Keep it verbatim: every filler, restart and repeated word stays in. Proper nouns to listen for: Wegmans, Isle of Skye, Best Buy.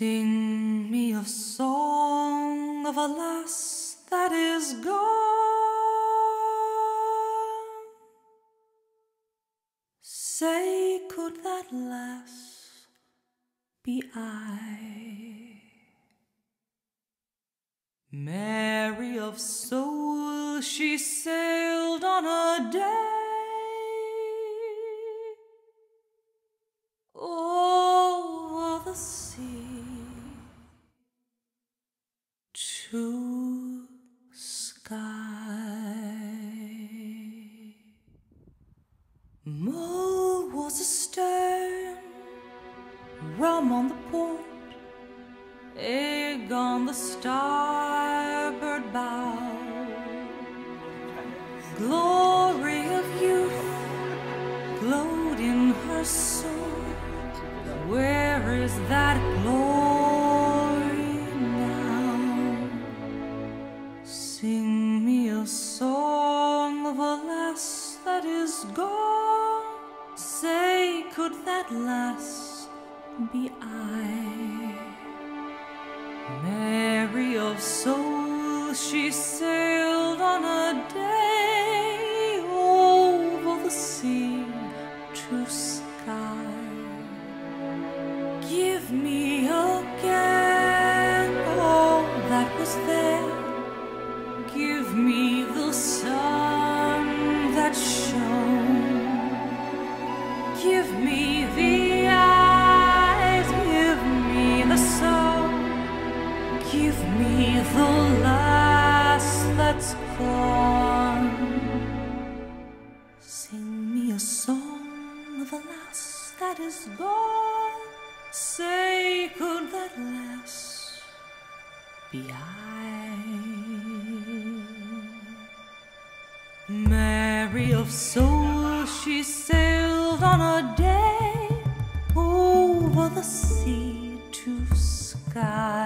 Sing me a song of a lass that is gone. Say, could that lass be I? Mary of soul, she sailed on a day. To Skye. Mull was astern, rum on the port, egg on the starboard bow. Glory of youth glowed in her soul. Where is that glory? Sing me a song of a lass that is gone. Say, could that lass be I? Mary of soul, she sailed on a day over the sea to Skye. Give me again all that was there. Give me the sun that shone. Give me the eyes. Give me the soul. Give me the lass that's gone. Sing me a song of a lass that is gone. Say, could that lass be I? Mary of soul, she sailed on a day over the sea to Skye.